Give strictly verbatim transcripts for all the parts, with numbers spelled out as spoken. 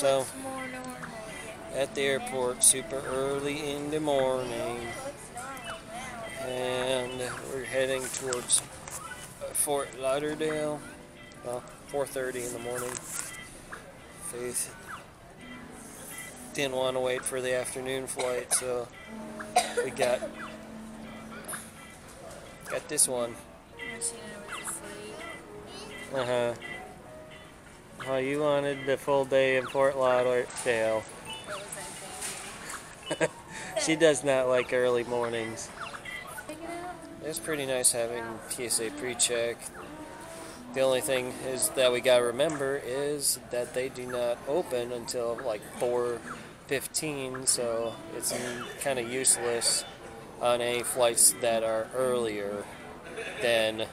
so at the airport super early in the morning, and we're heading towards Fort Lauderdale. Well, four thirty in the morning. Faith didn't want to wait for the afternoon flight, so we got got this one. Uh huh. Well, you wanted the full day in Fort Lauderdale. She does not like early mornings. It's pretty nice having T S A pre-check. The only thing is that we gotta remember is that they do not open until like four fifteen, so it's kind of useless on any flights that are earlier than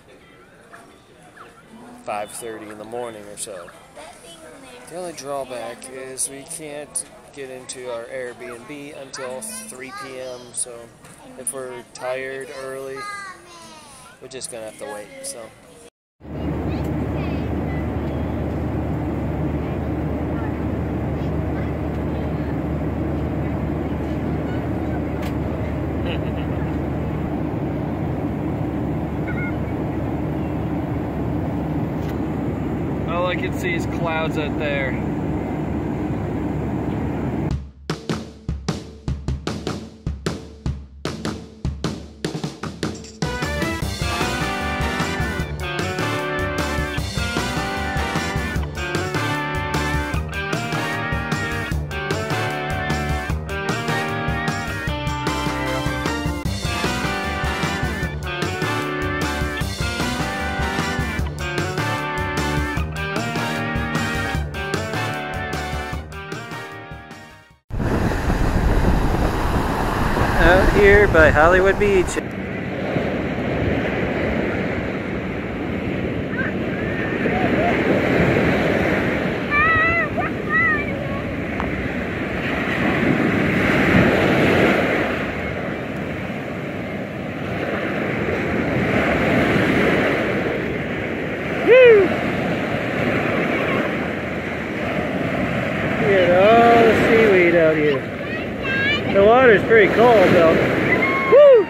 five thirty in the morning or so. The only drawback is we can't get into our Airbnb until three p m so if we're tired early, we're just gonna have to wait. So all I can see is clouds out there. Out here by Hollywood Beach. The water's pretty cold though. Woo!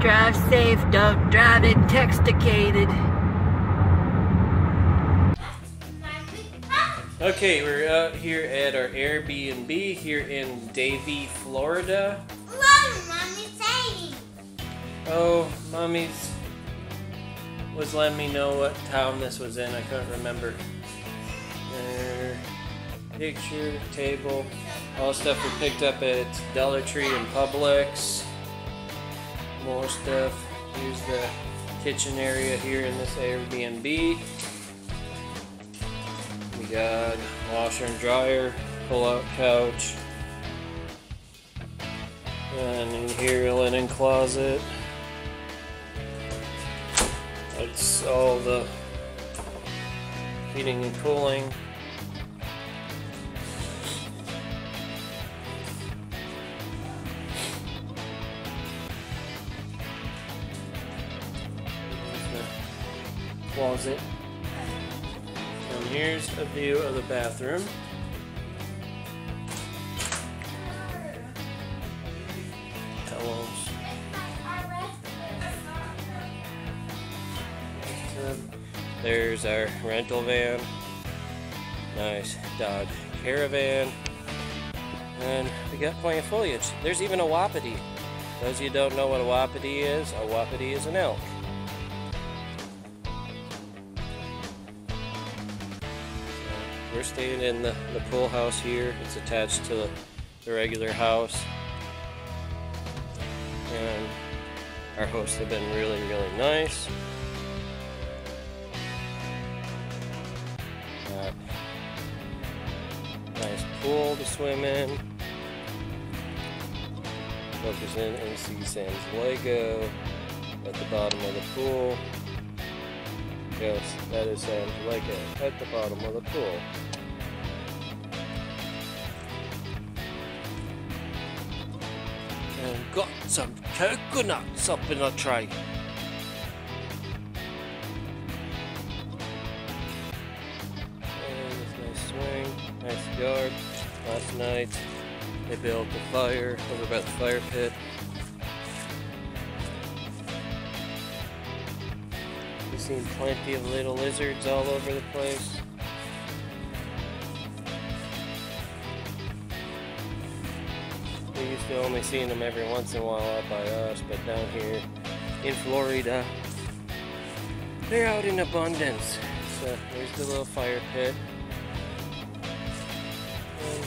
Drive safe, don't drive intoxicated. Okay, we're out here at our Airbnb here in Davie, Florida. Love, Mommy's Davie. Oh, Mommy's was letting me know what town this was in. I couldn't remember. There, picture, table, all stuff we picked up at Dollar Tree and Publix. More stuff. Here's the kitchen area here in this Airbnb. We got washer and dryer, pull-out couch, and in here a linen closet. It's all the heating and cooling. There's the closet. And here's a view of the bathroom. Pillows. There's our rental van, nice Dodge Caravan, and we got plenty of foliage. There's even a Wapiti. Those of you who don't know what a Wapiti is, a Wapiti is an elk. We're staying in the, the pool house here. It's attached to the, the regular house, and our hosts have been really, really nice. Nice pool to swim in. Focus in and see Sam's Lego at the bottom of the pool. Yes, that is Sam's Lego at the bottom of the pool. And got some coconuts up in the tray. Nice yard. Last night they built a fire over by the fire pit. We've seen plenty of little lizards all over the place. We used to only seeing them every once in a while out by us, but down here in Florida, they're out in abundance. So there's the little fire pit. And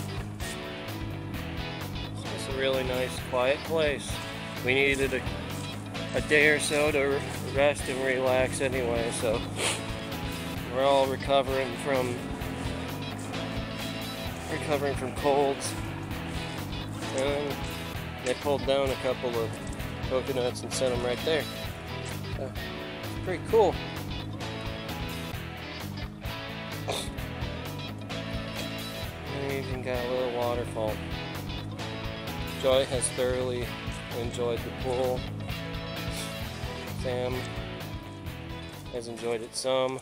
it's a really nice, quiet place. We needed a, a day or so to rest and relax anyway, so we're all recovering from recovering from colds. And they pulled down a couple of coconuts and set them right there. So, it's pretty cool. And we even got a little waterfall. Joy has thoroughly enjoyed the pool. Sam has enjoyed it some,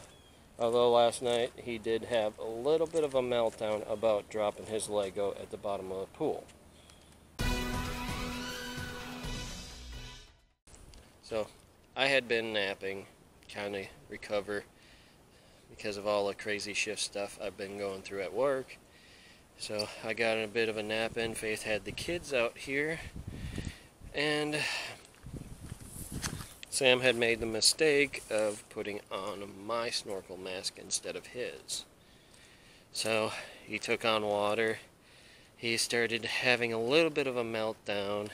although last night he did have a little bit of a meltdown about dropping his Lego at the bottom of the pool. So I had been napping, kind of recover because of all the crazy shift stuff I've been going through at work. So I got a bit of a nap in. Faith had the kids out here, and Sam had made the mistake of putting on my snorkel mask instead of his. So he took on water. He started having a little bit of a meltdown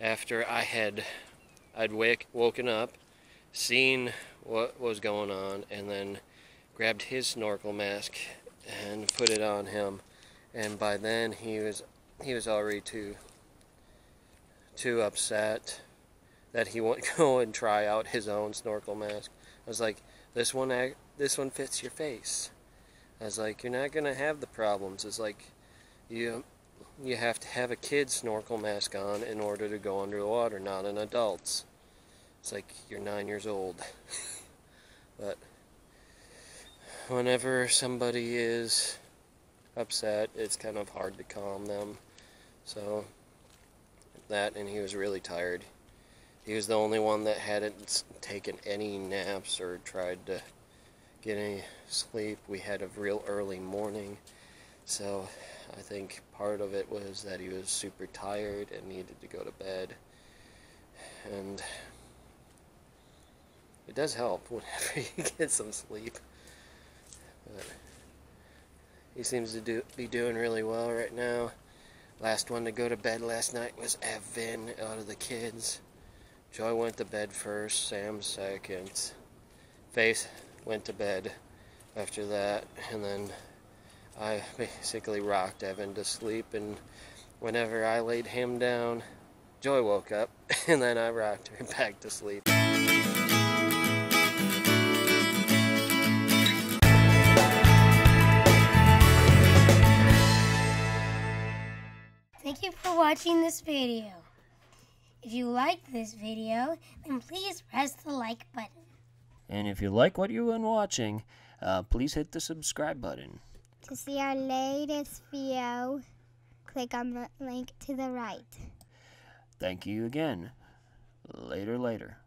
after I had... I'd wake, woken up, seen what was going on, and then grabbed his snorkel mask and put it on him. And by then he was he was already too too upset that he wouldn't go and try out his own snorkel mask. I was like, this one this one fits your face. I was like, you're not gonna have the problems. It's like you. You have to have a kid's snorkel mask on in order to go under the water, not an adult's. It's like you're nine years old. But whenever somebody is upset, it's kind of hard to calm them. So that, and he was really tired. He was the only one that hadn't taken any naps or tried to get any sleep. We had a real early morning. So I think part of it was that he was super tired and needed to go to bed. And it does help whenever you get some sleep. But he seems to do, be doing really well right now. Last one to go to bed last night was Evan out of the kids. Joy went to bed first, Sam second. Faith went to bed after that, and then I basically rocked Evan to sleep, and whenever I laid him down, Joy woke up, and then I rocked her back to sleep. Thank you for watching this video. If you like this video, then please press the like button. And if you like what you've been watching, uh, please hit the subscribe button. To see our latest video, click on the link to the right. Thank you again. Later, later.